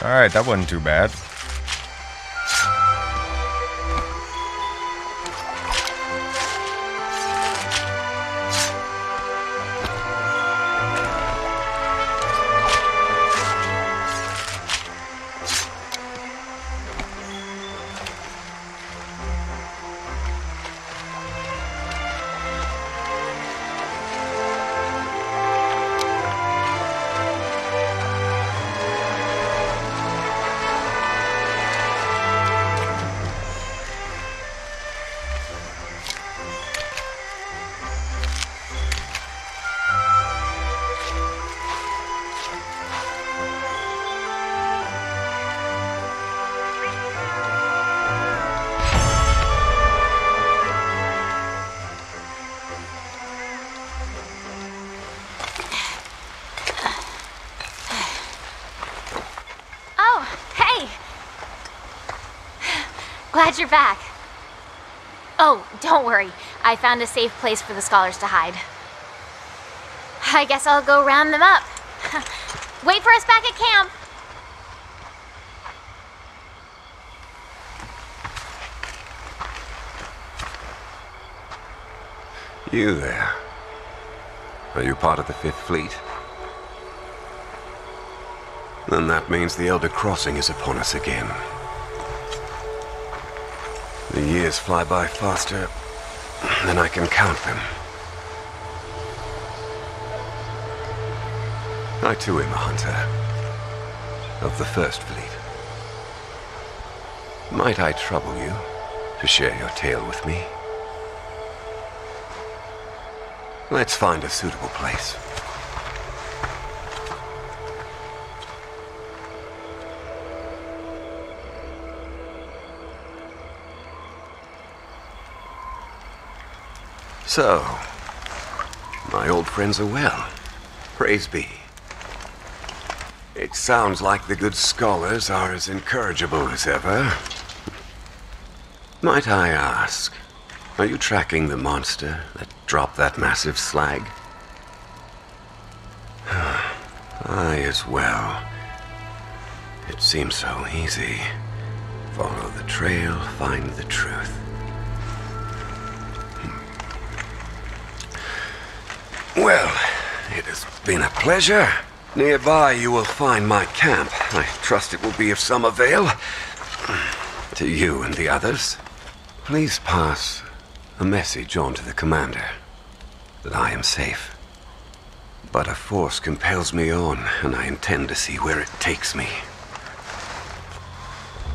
Alright, that wasn't too bad. Glad you're back. Oh, don't worry. I found a safe place for the scholars to hide. I guess I'll go round them up. Wait for us back at camp. You there. Are you part of the Fifth Fleet? Then that means the Elder Crossing is upon us again. The years fly by faster than I can count them. I too am a hunter of the First Fleet. Might I trouble you to share your tale with me? Let's find a suitable place. So, my old friends are well. Praise be. It sounds like the good scholars are as incorrigible as ever. Might I ask, are you tracking the monster that dropped that massive slag? Aye, as well. It seems so easy. Follow the trail, find the truth. Hmm. Well, it has been a pleasure. Nearby you will find my camp. I trust it will be of some avail to you and the others. Please pass a message on to the commander that I am safe. But a force compels me on, and I intend to see where it takes me.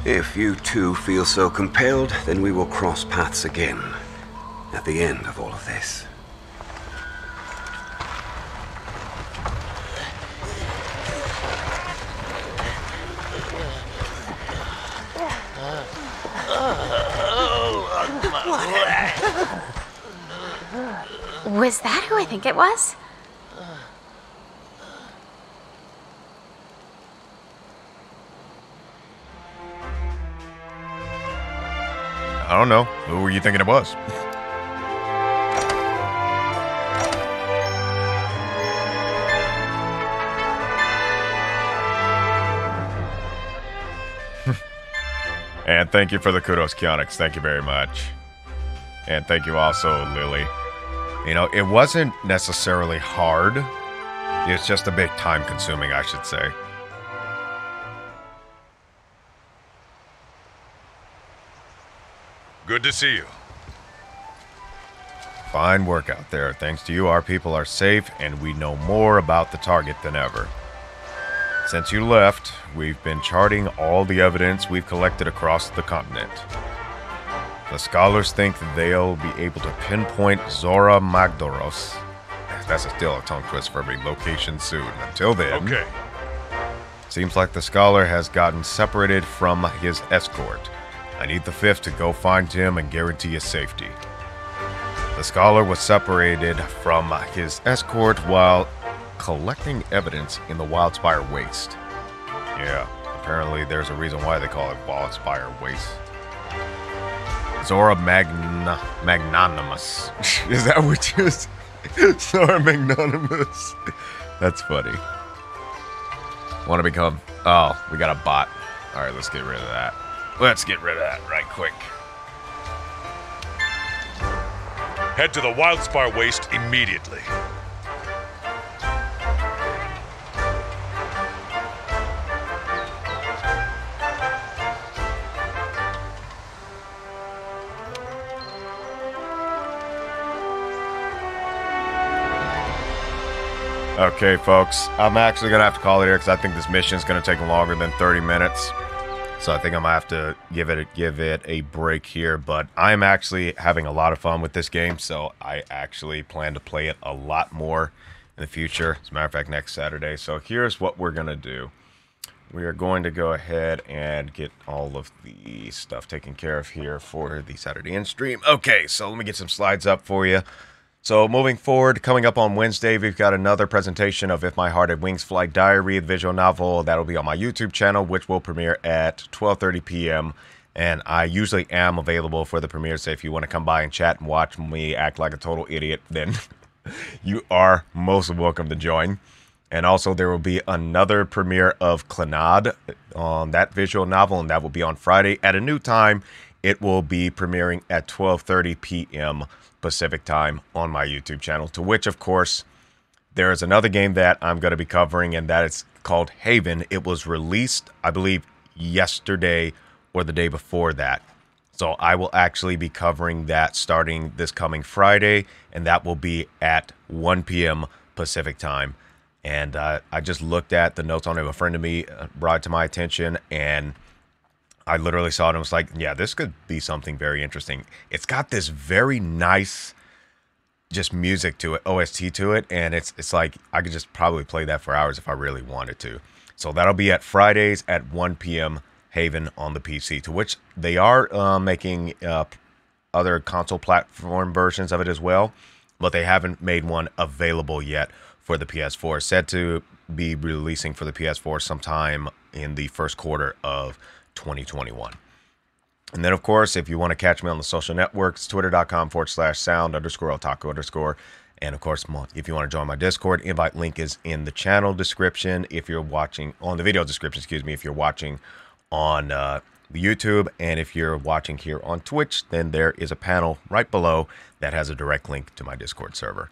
If you too feel so compelled, then we will cross paths again at the end of all of this. Was that who I think it was? I don't know. Who were you thinking it was? And thank you for the kudos, Keonix. Thank you very much. And thank you also, Lily. You know, it wasn't necessarily hard. It's just a bit time-consuming, I should say. Good to see you. Fine work out there. Thanks to you, our people are safe, and we know more about the target than ever. Since you left, we've been charting all the evidence we've collected across the continent. The scholars think they'll be able to pinpoint Zorah Magdaros. That's still a tongue twist for every location soon. Until then... Okay. Seems like the scholar has gotten separated from his escort. I need the fifth to go find him and guarantee his safety. The scholar was separated from his escort while collecting evidence in the Wildspire Waste. Yeah, apparently there's a reason why they call it Wildspire Waste. Zorah Magna Magnanimous. Is that what you just... Zorah Magnanimous. That's funny. Want to become... Oh, we got a bot. Alright, let's get rid of that. Let's get rid of that right quick. Head to the Wildspire Waste immediately. Okay, folks. I'm actually going to have to call it here because I think this mission is going to take longer than thirty minutes. So I think I'm going to have to give it, a, give it a break here, but I'm actually having a lot of fun with this game, so I actually plan to play it a lot more in the future. As a matter of fact, next Saturday. So here's what we're going to do. We are going to go ahead and get all of the stuff taken care of here for the Saturday end stream. Okay, so let me get some slides up for you. So moving forward, coming up on Wednesday, we've got another presentation of If My Heart Had Wings Fly Diary, the visual novel. That'll be on my YouTube channel, which will premiere at twelve thirty p m And I usually am available for the premiere, so if you want to come by and chat and watch me act like a total idiot, then you are most welcome to join. And also, there will be another premiere of Clannad on that visual novel, and that will be on Friday at a new time. It will be premiering at twelve thirty p m Pacific time on my YouTube channel, to which, of course, there is another game that I'm going to be covering, and that is called Haven. It was released, I believe, yesterday or the day before that. So I will actually be covering that starting this coming Friday, and that will be at one p m Pacific time. And uh, I just looked at the notes on it. A friend of me brought it to my attention, and I literally saw it and was like, yeah, this could be something very interesting. It's got this very nice just music to it, O S T to it, and it's it's like I could just probably play that for hours if I really wanted to. So that'll be at Fridays at one p m Haven on the P C, to which they are uh, making uh, other console platform versions of it as well, but they haven't made one available yet for the P S four. Said to be releasing for the P S four sometime in the first quarter of twenty twenty-one. And then, of course, if you want to catch me on the social networks, twitter dot com forward slash sound underscore otaku underscore And of course, if you want to join my Discord, invite link is in the channel description. If you're watching on the video description, excuse me, if you're watching on uh, YouTube, and if you're watching here on Twitch, then there is a panel right below that has a direct link to my Discord server.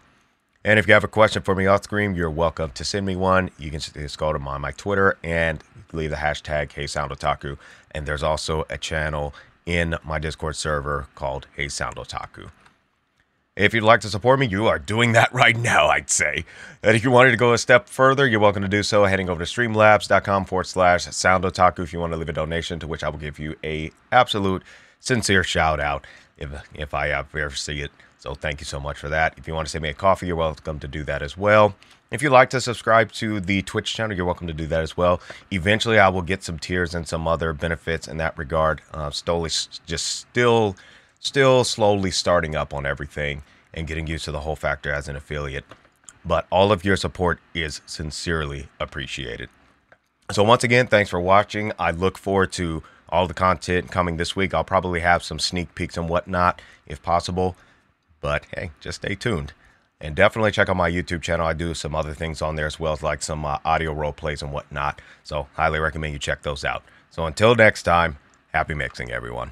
And if you have a question for me off screen, you're welcome to send me one. You can just go to my, my Twitter and leave the hashtag Hey Sound Otaku. And there's also a channel in my Discord server called Hey Sound Otaku. If you'd like to support me, you are doing that right now, I'd say. And if you wanted to go a step further, you're welcome to do so heading over to streamlabs.com forward slash Sound Otaku if you want to leave a donation, to which I will give you a absolute sincere shout out if, if I ever see it. So thank you so much for that. If you want to send me a coffee, you're welcome to do that as well. If you'd like to subscribe to the Twitch channel, you're welcome to do that as well. Eventually, I will get some tiers and some other benefits in that regard. Uh, slowly, just still... Still slowly starting up on everything and getting used to the whole factor as an affiliate. But all of your support is sincerely appreciated. So once again, thanks for watching. I look forward to all the content coming this week. I'll probably have some sneak peeks and whatnot if possible. But hey, just stay tuned. And definitely check out my YouTube channel. I do some other things on there as well, like some uh, audio role plays and whatnot. So highly recommend you check those out. So until next time, happy mixing, everyone.